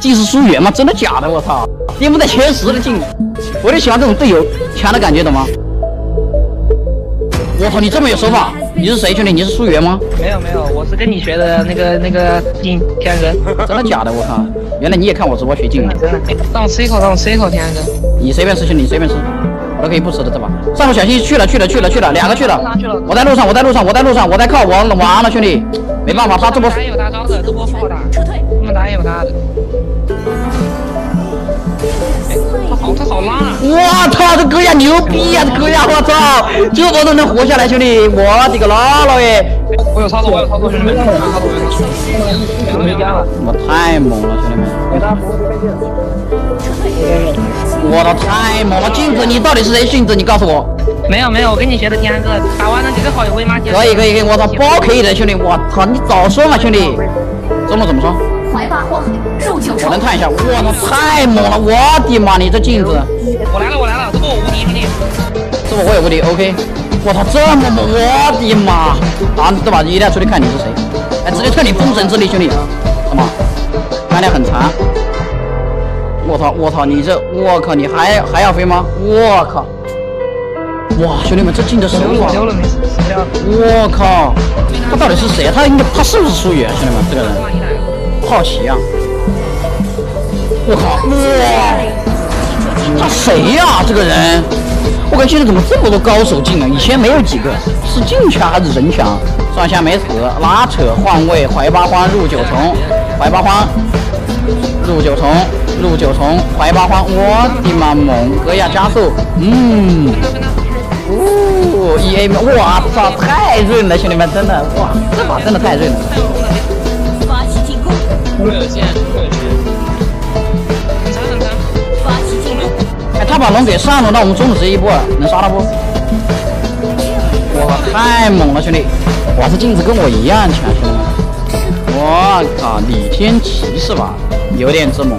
技术疏远吗？真的假的？我操！巅峰在前10的进，我就喜欢这种队友强的感觉，懂吗？我操，你这么有手法！你是谁兄弟？你是疏远吗？没有，我是跟你学的那个天然哥。真的假的？我靠！原来你也看我直播学技能。真的。让我吃一口，天然哥。你随便吃兄弟，你随便吃。 我都可以不吃的，是吧？上路小心，去了，两个去了。我在路上，我在靠，我完了，兄弟，没办法，他这波打野有大招的，这波不好打，他们打野有大的。哎，他好拉啊！我操，这哥呀牛逼呀，这哥呀，我操，这波都能活下来，兄弟，我的个拉了耶！我有操作，兄弟们，我有操作，没加了，我太猛了，兄弟们。我的太猛了！镜子，你到底是谁？镜子，你告诉我。没有，我跟你学的天然哥，打完了你最好有位妈姐。可以，我操，包可以的，兄弟，我操，你早说嘛，兄弟。中路怎么说？怀霸望肉九重。我能看一下，我操，太猛了！我的妈，你这镜子。我来了，这波我无敌，兄弟。这波我也无敌 ，OK。我操，这么猛！我的妈！啊，这把一定要出去看你是谁。哎，直接彻底封神之力，兄弟。什么？干得很长。 我操！你这，我靠！你还要飞吗？我靠！哇，兄弟们，这进的手法！我靠！他到底是谁？他是不是疏远？兄弟们，这个人好奇啊！我靠！哇！他谁呀？这个人，我感觉现在怎么这么多高手进啊？以前没有几个，是劲强还是人强？上下没死，拉扯换位，怀八荒入九重，怀八荒。 入九重，怀八荒，我的妈猛哥呀，加速，EA 哇操，太润了，兄弟们，真的，哇，这把真的太润了。发起进攻，发起进攻。哎，他把龙给上了，那我们中路直接一波，能杀他不？哇，太猛了，兄弟！哇，这镜子跟我一样强，兄弟们。我靠，李天琪是吧？有点之猛。